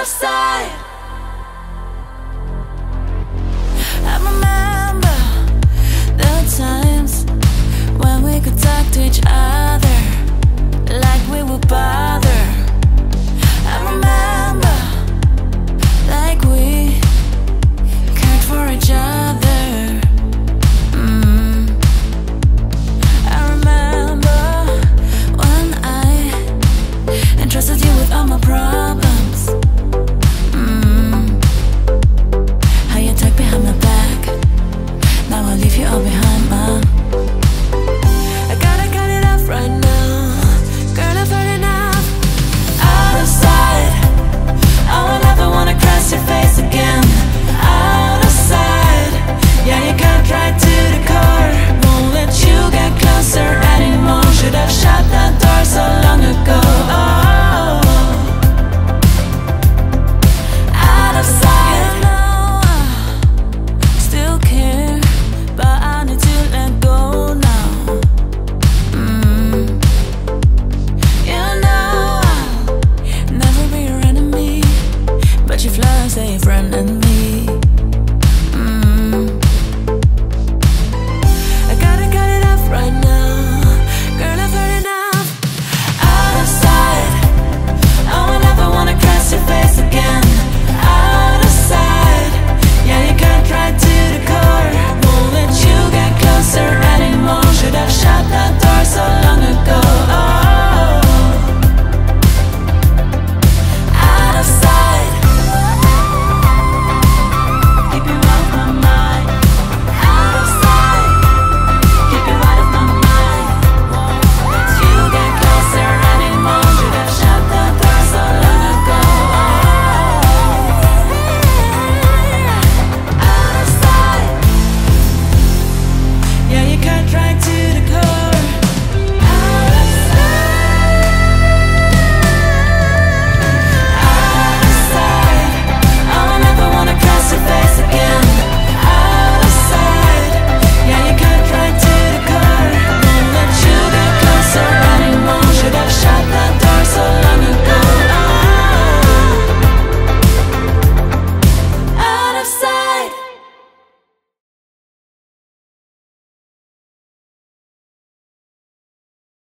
outside. I remember the times when we could talk to each other like we were bothered.